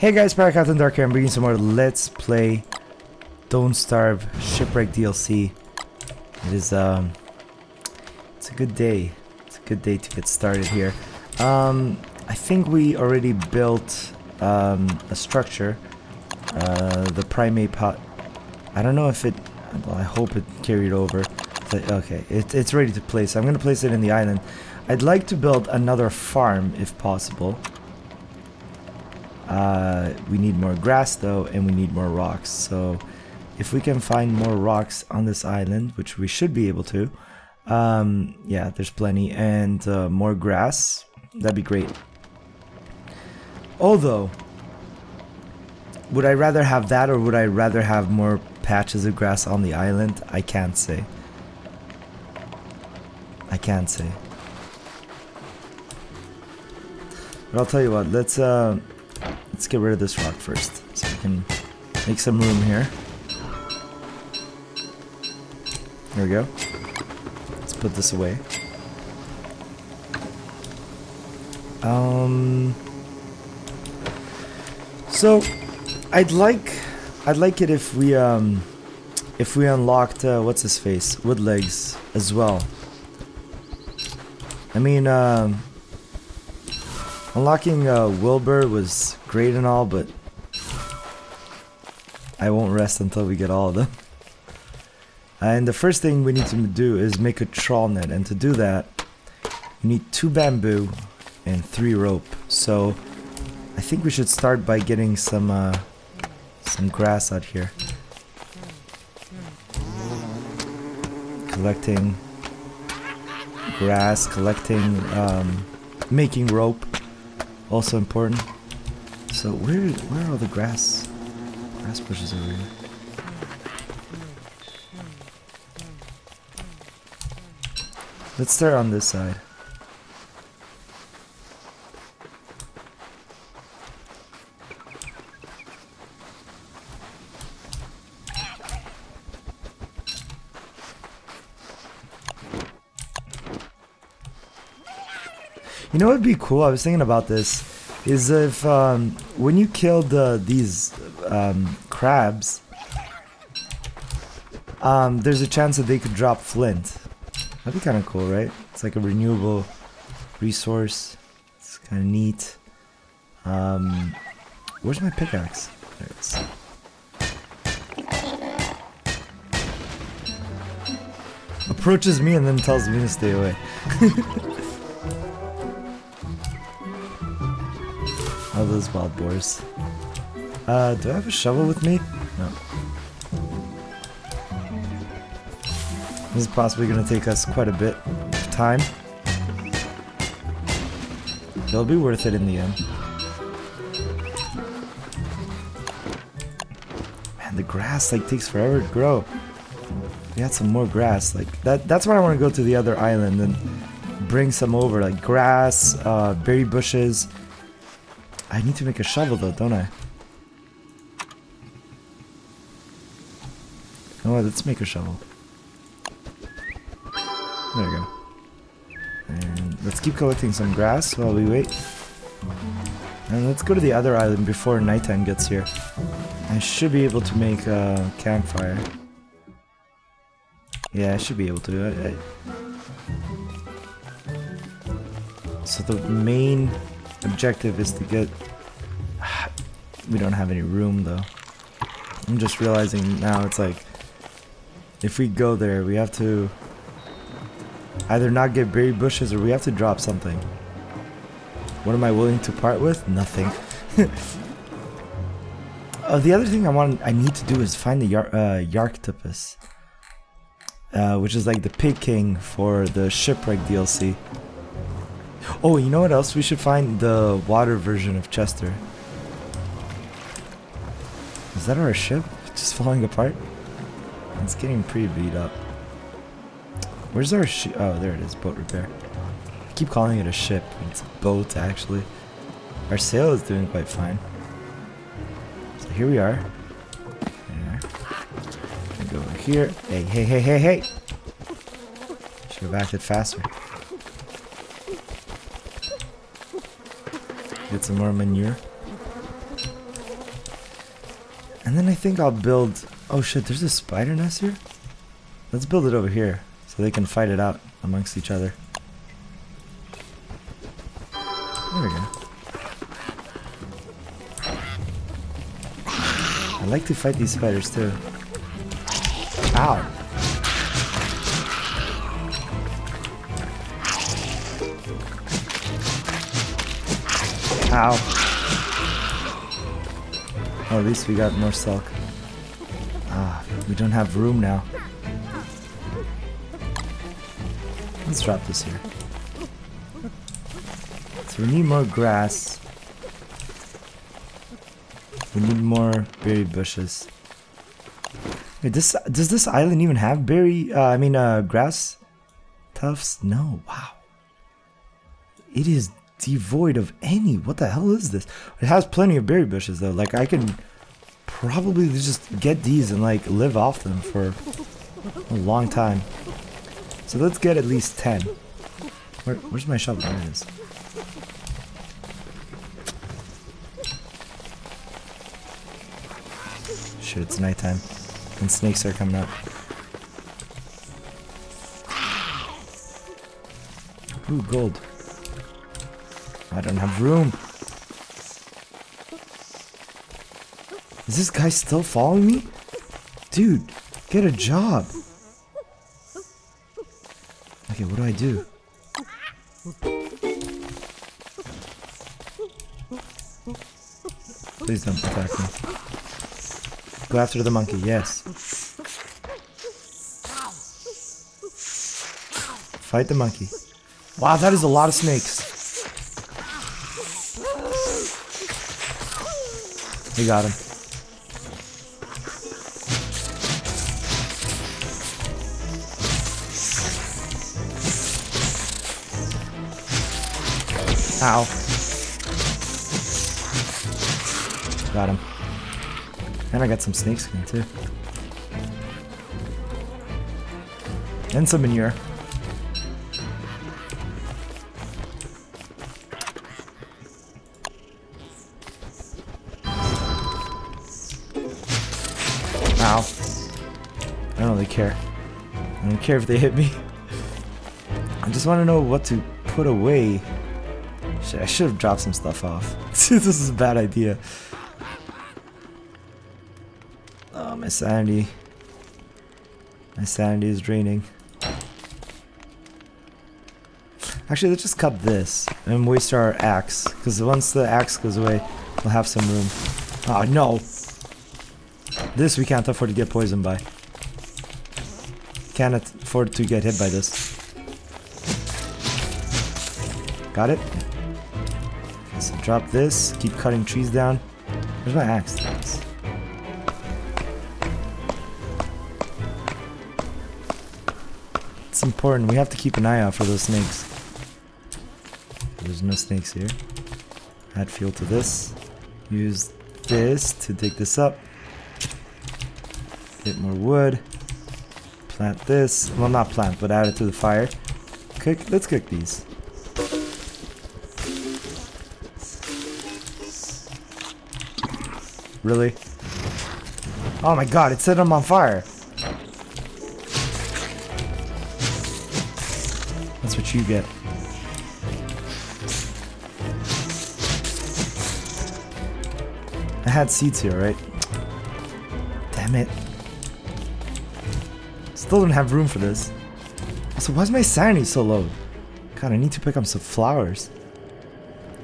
Hey guys, Pirate Captain Dark here. I'm bringing some more Let's Play Don't Starve Shipwreck DLC. It is it's a good day. It's a good day to get started here. I think we already built a structure. The primate pot. I don't know if it. Well, I hope it carried over. But, okay, it's ready to place. I'm gonna place it in the island. I'd like to build another farm if possible. We need more grass though, and we need more rocks, so if we can find more rocks on this island, which we should be able to, yeah, there's plenty, and more grass, that'd be great. Although, would I rather have that, or would I rather have more patches of grass on the island? I can't say. I can't say. But I'll tell you what, let's get rid of this rock first, so we can make some room here. There we go. Let's put this away. So, I'd like it if we unlocked what's his face, Woodlegs as well. I mean, unlocking Wilbur was great and all, but I won't rest until we get all of them. And the first thing we need to do is make a trawl net, and to do that, we need 2 bamboo and 3 rope. So I think we should start by getting some grass out here, collecting grass, collecting, making rope. Also important. So where are all the grass bushes over here? Let's start on this side. You know what would be cool? I was thinking about this. Is if when you killed these crabs, there's a chance that they could drop flint. That'd be kind of cool, right? It's like a renewable resource. It's kind of neat. Where's my pickaxe? There it is. Approaches me and then tells me to stay away. Oh, those wild boars. Do I have a shovel with me? No. This is possibly going to take us quite a bit of time. It'll be worth it in the end. Man, the grass like takes forever to grow. We had some more grass. Like that's why I want to go to the other island and bring some over, like grass, berry bushes. I need to make a shovel though, don't I? Oh, let's make a shovel. There we go. And let's keep collecting some grass while we wait. And let's go to the other island before nighttime gets here. I should be able to make a campfire. Yeah, I should be able to. So the main objective is to get... We don't have any room though. I'm just realizing now, it's like if we go there we have to either not get berry bushes or we have to drop something. What am I willing to part with? Nothing. Oh, the other thing I need to do is find the Yarktopus, which is like the pig king for the Shipwreck DLC. Oh, you know what else? We should find the water version of Chester. Is that our ship? Just falling apart? It's getting pretty beat up. Where's our ship? Oh, there it is. Boat repair. I keep calling it a ship. It's a boat, actually. Our sail is doing quite fine. So here we are. There. Go over here. Hey, hey, hey, hey, hey! Should have acted faster. Get some more manure. And then I think I'll build... Oh shit, there's a spider nest here? Let's build it over here so they can fight it out amongst each other. There we go. I like to fight these spiders too. Ow! Ow. Oh, at least we got more silk. Ah, we don't have room now. Let's drop this here. So we need more grass. We need more berry bushes. Wait, does this island even have berry, grass tufts? No, wow. It is devoid of any. What the hell is this? It has plenty of berry bushes though. Like I can probably just get these and like live off them for a long time. So let's get at least 10. Where's my shovel? There it is. Shit, it's nighttime and snakes are coming up. Ooh, gold. I don't have room. Is this guy still following me? Dude, get a job. Okay, what do I do? Please don't attack me. Go after the monkey, yes. Fight the monkey. Wow, that is a lot of snakes. We got him. Ow. Got him. And I got some snake skin too. And some manure. Ow. I don't really care. I don't care if they hit me. I just want to know what to put away. Shit, I should have dropped some stuff off. This is a bad idea. Oh, my sanity. My sanity is draining. Actually, let's just cut this and waste our axe. Because once the axe goes away, we'll have some room. Oh, no! This we can't afford to get poisoned by. Can't afford to get hit by this. Got it? Okay, so drop this, keep cutting trees down. Where's my axe? It's important, we have to keep an eye out for those snakes. There's no snakes here. Add fuel to this. Use this to dig this up. Get more wood. Plant this. Well, not plant, but add it to the fire. Cook. Let's cook these. Really? Oh my god, it set them on fire! That's what you get. I had seeds here, right? Damn it. Still don't have room for this. So why is my sanity so low? God, I need to pick up some flowers.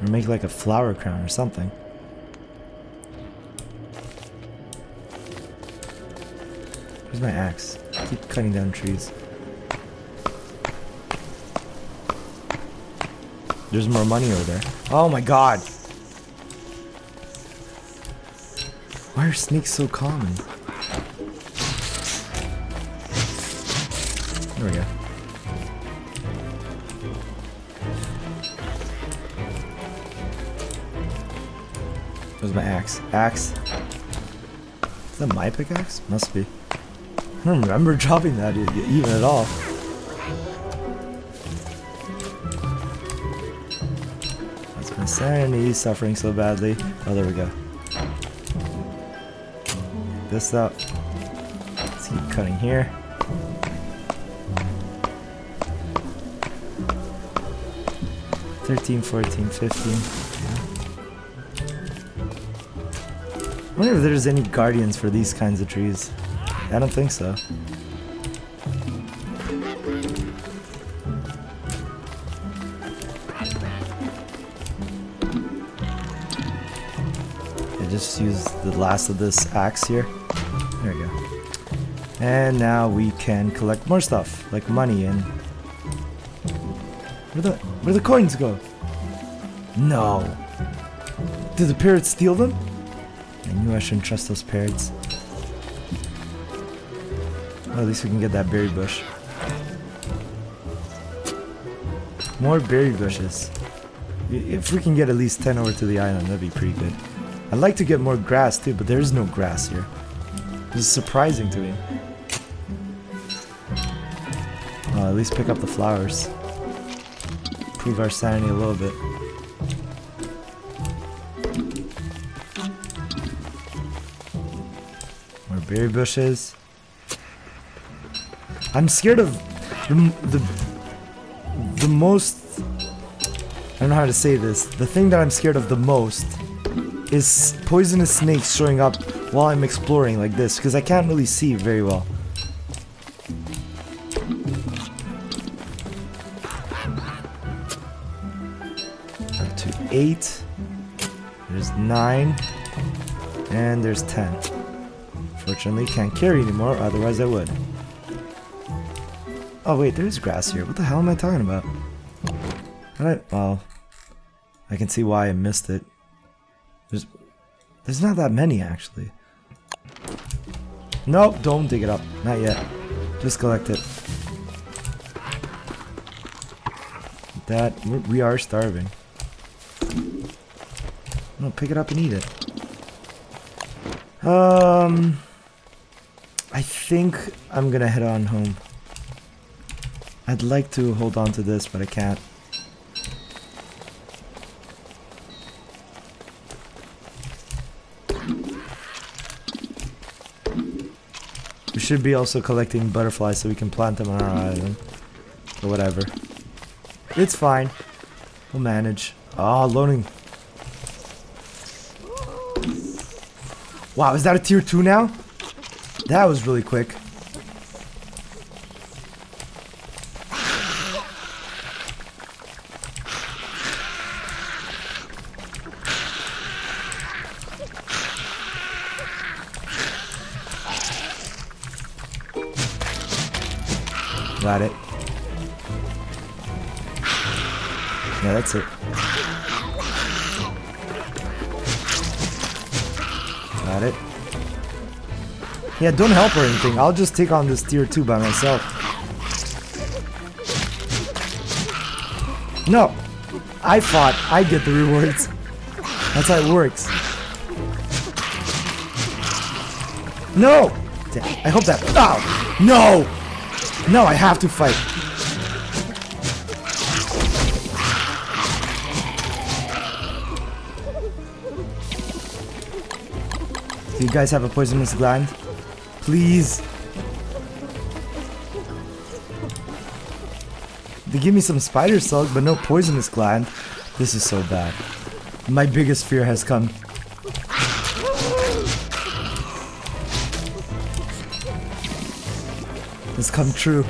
Or make like a flower crown or something. Where's my axe? I keep cutting down trees. There's more money over there. Oh my god! Why are snakes so common? There we go. Where's my axe? Axe? Is that my pickaxe? Must be. I don't remember dropping that even at all. That's my sanity suffering so badly. Oh, there we go. pick this up. Let's keep cutting here. $13, $14, $15. I wonder if there's any guardians for these kinds of trees. I don't think so. I just used the last of this axe here. There we go. And now we can collect more stuff, like money and... Where'd the coins go? No. Did the parrots steal them? I knew I shouldn't trust those parrots. Well, at least we can get that berry bush. More berry bushes. If we can get at least 10 over to the island, that'd be pretty good. I'd like to get more grass too, but there is no grass here. This is surprising to me. Well, at least pick up the flowers. Improve our sanity a little bit. More berry bushes. I'm scared of the most. I don't know how to say this. The thing that I'm scared of the most is poisonous snakes showing up while I'm exploring like this, because I can't really see very well. Eight, there's 9, and there's 10. Fortunately, can't carry anymore, otherwise I would. Oh wait, there is grass here. What the hell am I talking about? Well, I can see why I missed it. There's not that many actually. Nope, don't dig it up. Not yet. Just collect it. We are starving. No, pick it up and eat it. I think I'm gonna head on home. I'd like to hold on to this, but I can't. We should be also collecting butterflies so we can plant them on our island. Or whatever. It's fine. We'll manage. Ah, loading. Wow, is that a tier 2 now? That was really quick. Got it. Yeah, that's it. Got it. Yeah, don't help or anything. I'll just take on this tier 2 by myself. No! I fought. I get the rewards. That's how it works. No! I hope that... Ow! No! No, I have to fight. Do you guys have a poisonous gland? Please! They give me some spider silk, but no poisonous gland. This is so bad. My biggest fear has come. It's come true.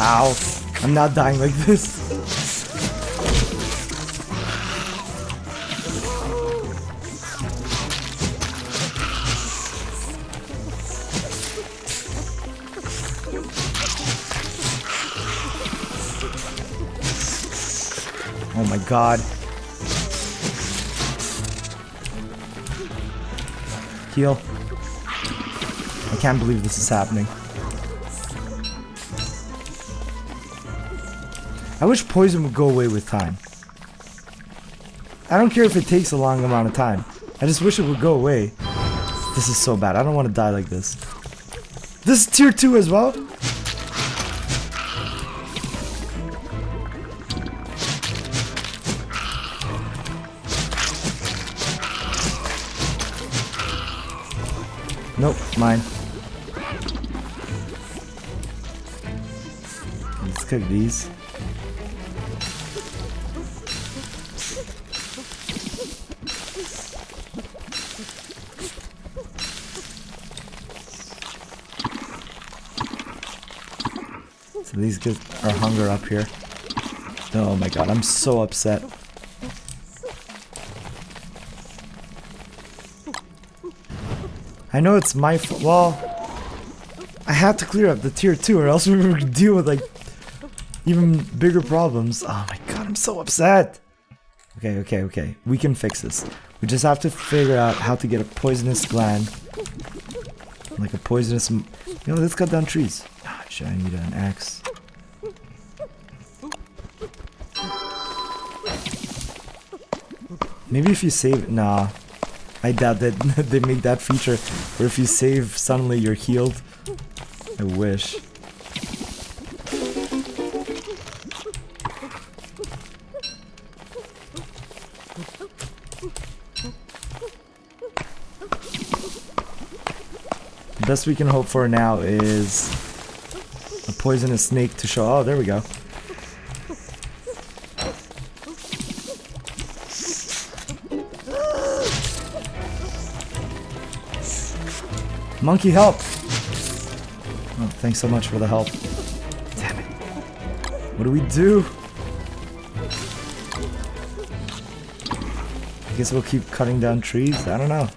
Ow, I'm not dying like this. Oh my god. Heal. I can't believe this is happening. I wish poison would go away with time. I don't care if it takes a long amount of time. I just wish it would go away. This is so bad. I don't want to die like this. This is tier 2 as well? Nope, mine. Let's cook these. So these get our hunger up here. Oh my god, I'm so upset. I know it's my fault. Well, I have to clear up the tier 2 or else we would deal with like even bigger problems. Oh my god, I'm so upset. Okay. We can fix this. We just have to figure out how to get a poisonous gland. Like a poisonous... You know, let's cut down trees. Ah, shit, I need an axe. Maybe if you save it... Nah. I doubt that they make that feature where if you save, suddenly you're healed. I wish. The best we can hope for now is a poisonous snake to show. Oh, there we go. Monkey, help! Oh, thanks so much for the help. Damn it. What do we do? I guess we'll keep cutting down trees. I don't know.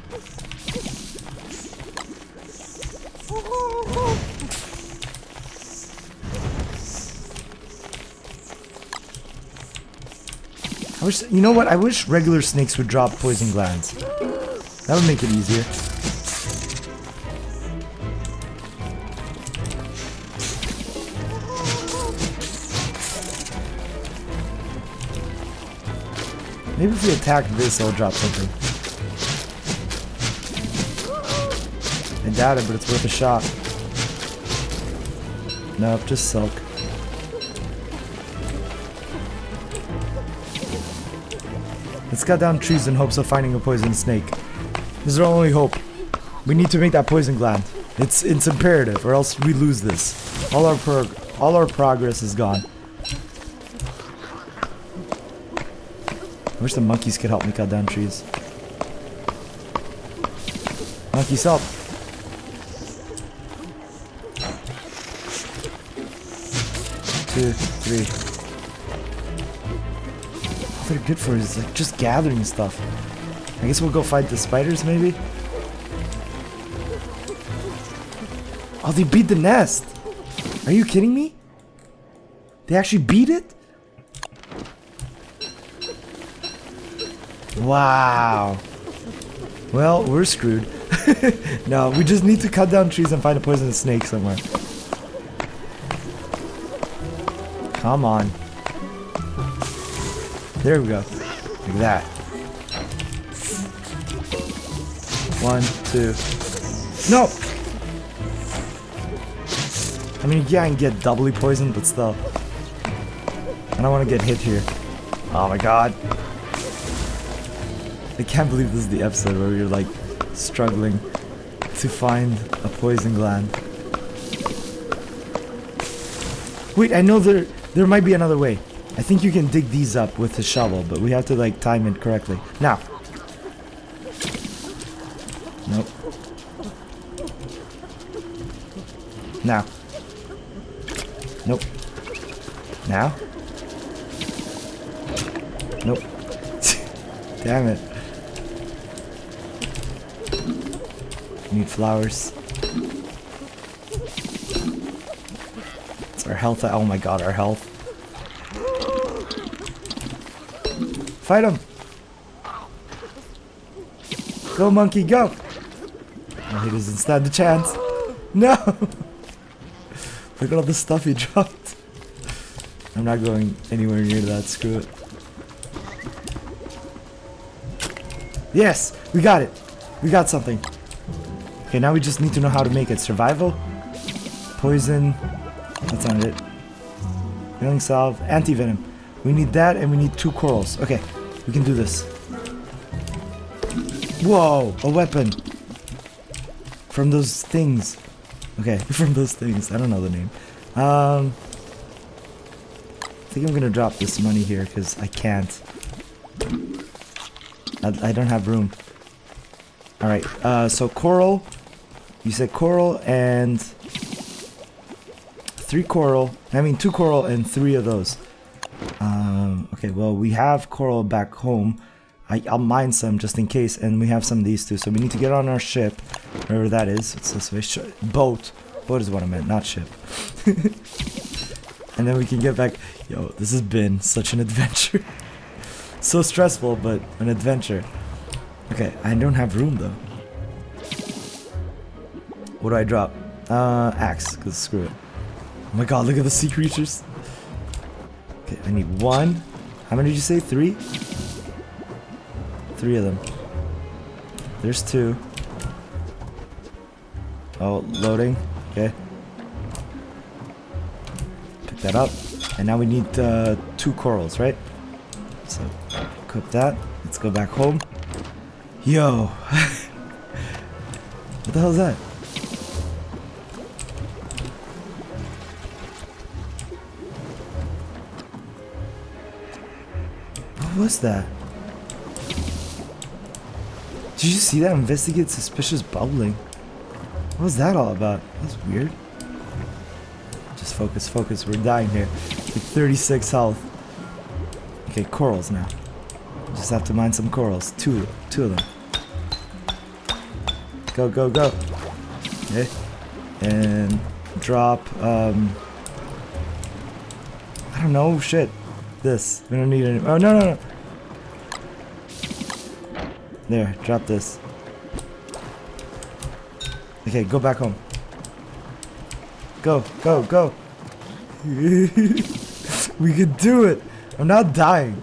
I wish, you know what? I wish regular snakes would drop poison glands. That would make it easier. Maybe if we attack this, it'll drop something. I doubt it, but it's worth a shot. Nope, just silk. Let's cut down trees in hopes of finding a poison snake. This is our only hope. We need to make that poison gland. It's imperative, or else we lose this. All our progress is gone. I wish the monkeys could help me cut down trees. Monkeys, help! Two, three. All they're good for is like just gathering stuff. I guess we'll go fight the spiders, maybe? Oh, they beat the nest! Are you kidding me? They actually beat it? Wow. Well, we're screwed. No, we just need to cut down trees and find a poisonous snake somewhere. Come on. There we go. Like that. One, two. No! I mean, yeah, I can get doubly poisoned, but still. I don't want to get hit here. Oh my god. I can't believe this is the episode where you're like struggling to find a poison gland. Wait, I know there might be another way. I think you can dig these up with a shovel, but we have to like time it correctly. Now. Nope. Now. Nope. Now. Nope. Damn it. Need flowers. It's our health. Oh my god, our health. Fight him! Go, monkey, go! Oh, he doesn't stand a chance. No! Look at all the stuff he dropped. I'm not going anywhere near that. Screw it. Yes, we got it. We got something. Okay, now we just need to know how to make it. Survival, poison, that's not it. Healing salve, anti-venom. We need that and we need 2 corals. Okay, we can do this. Whoa, a weapon. From those things. Okay, from those things. I don't know the name. I think I'm gonna drop this money here because I can't. I don't have room. Alright, so coral. You said coral and 3 coral. I mean 2 coral and 3 of those. Okay, well we have coral back home. I'll mine some just in case, and we have some of these too. So we need to get on our ship, wherever that is. It's this way. Boat. Boat is what I meant, not ship. And then we can get back. Yo, this has been such an adventure. So stressful, but an adventure. Okay, I don't have room though. What do I drop? Axe, because screw it. Oh my god, look at the sea creatures. Okay, I need 1. How many did you say? 3? 3 of them. There's 2. Oh, loading. Okay. Pick that up. And now we need 2 corals, right? So, equip that. Let's go back home. Yo! What the hell is that? What was that? Did you see that? Investigate suspicious bubbling. What was that all about? That's weird. Just focus, focus. We're dying here. Like 36 health. Okay, corals now. Just have to mine some corals. Two of them. Go, go, go. Okay. And drop, I don't know, shit. This. We don't need any. Oh, no, no, no. There, drop this. Okay, go back home. Go, go, go. We could do it. I'm not dying.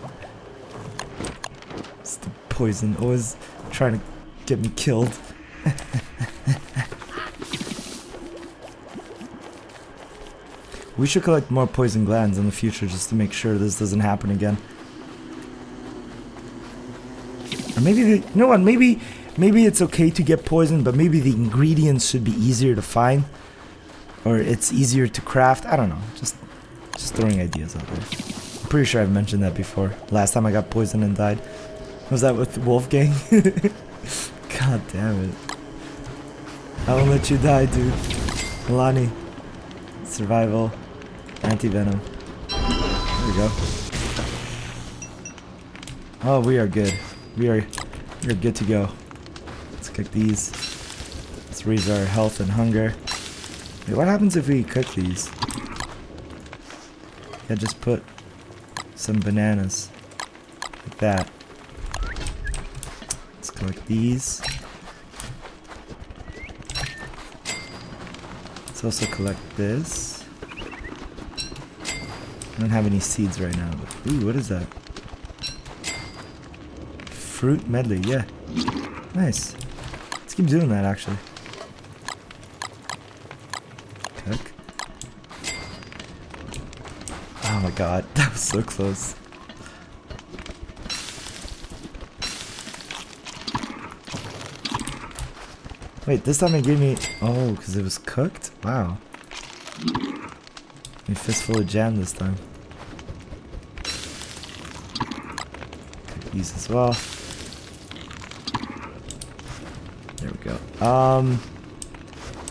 It's the poison always trying to get me killed. We should collect more poison glands in the future just to make sure this doesn't happen again. Or maybe you know what? Maybe it's okay to get poisoned, but maybe the ingredients should be easier to find, or it's easier to craft. I don't know. Just throwing ideas out there. I'm pretty sure I've mentioned that before. Last time I got poisoned and died, was that with Wolfgang? God damn it! I won't let you die, dude. Walani, survival, anti-venom. There we go. Oh, we are good. We're good to go. Let's cook these. Let's raise our health and hunger. Wait, what happens if we cook these? Yeah, just put some bananas. Like that. Let's collect these. Let's also collect this. I don't have any seeds right now. But, ooh, what is that? Fruit medley, yeah. Nice. Let's keep doing that, actually. Cook. Oh my god, that was so close. Wait, this time it gave me... Oh, because it was cooked? Wow. A fistful of jam this time. Cook these as well.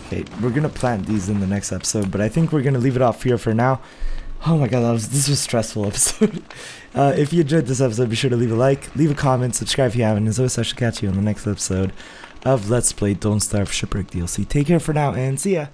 Okay, we're gonna plant these in the next episode, but I think we're gonna leave it off here for now. Oh my god, this was a stressful episode. If you enjoyed this episode, be sure to leave a like, leave a comment, subscribe if you haven't, and as always I shall catch you on the next episode of Let's Play Don't Starve Shipwreck DLC. Take care for now, and see ya!